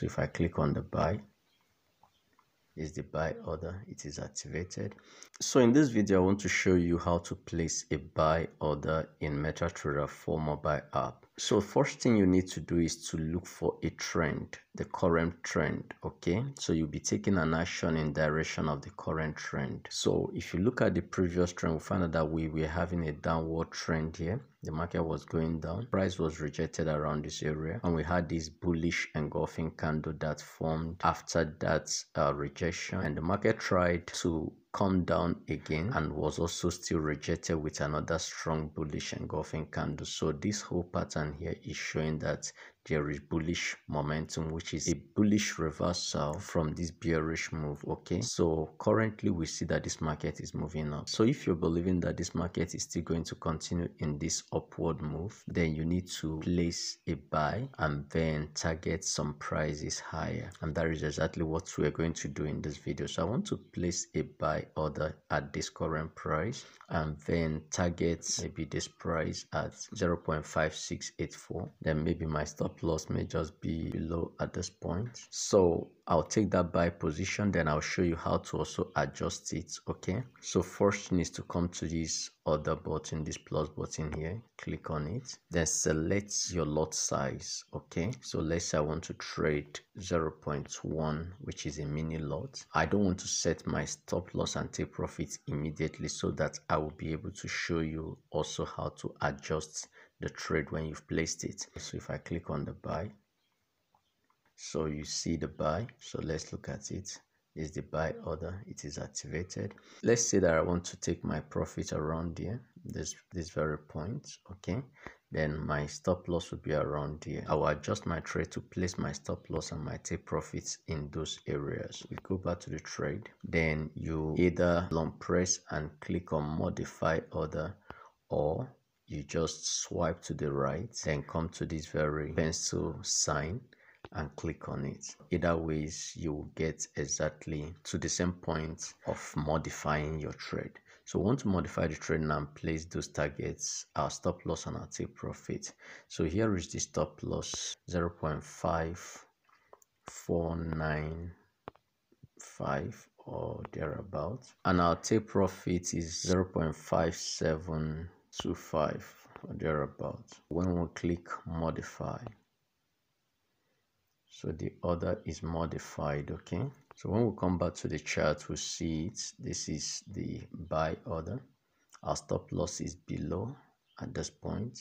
So if I click on the buy, is the buy order, it is activated. So in this video I want to show you how to place a buy order in MetaTrader 4 mobile app. So first thing you need to do is to look for a trend, the current trend. Okay, so you'll be taking an action in direction of the current trend. So if you look at the previous trend, we'll find out that we were having a downward trend here. The market was going down, price was rejected around this area, and we had this bullish engulfing candle that formed after that rejection, and the market tried to come down again and was also still rejected with another strong bullish engulfing candle. So this whole pattern here is showing that there is bullish momentum, which is a bullish reversal from this bearish move. Okay, so currently we see that this market is moving up. So if you're believing that this market is still going to continue in this upward move, then you need to place a buy and then target some prices higher, and that is exactly what we're going to do in this video. So I want to place a buy order at this current price and then target maybe this price at 0.5684, then maybe my stop loss may just be below at this point. So I'll take that buy position, then I'll show you how to also adjust it. Okay, so first you need to come to this other button, this plus button here, click on it, then select your lot size. Okay, so let's say I want to trade 0.1, which is a mini lot. I don't want to set my stop loss and take profit immediately, so that I will be able to show you also how to adjust the trade when you've placed it. So if I click on the buy, so you see the buy. So let's look at it. Is the buy order, it is activated. Let's say that I want to take my profit around here, this very point. Okay, then my stop loss would be around here. I will adjust my trade to place my stop loss and my take profits in those areas. We go back to the trade, then you either long press and click on modify order, or you just swipe to the right, then come to this very pencil sign and click on it. Either ways, you will get exactly to the same point of modifying your trade. So we want to modify the trade now and place those targets, our stop loss and our take profit. So here is the stop loss, 0.5495 or thereabouts, and our take profit is 0.5725 or thereabouts. When we click modify, so the order is modified. Okay, so when we come back to the chart, we see it. This is the buy order. Our stop loss is below at this point,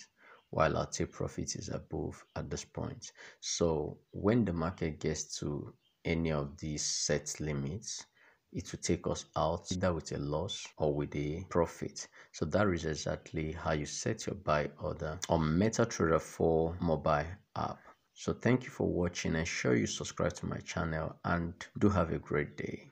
while our take profit is above at this point. So when the market gets to any of these set limits, it will take us out either with a loss or with a profit. So that is exactly how you set your buy order on MetaTrader 4 mobile app. So thank you for watching. Ensure you subscribe to my channel and do have a great day.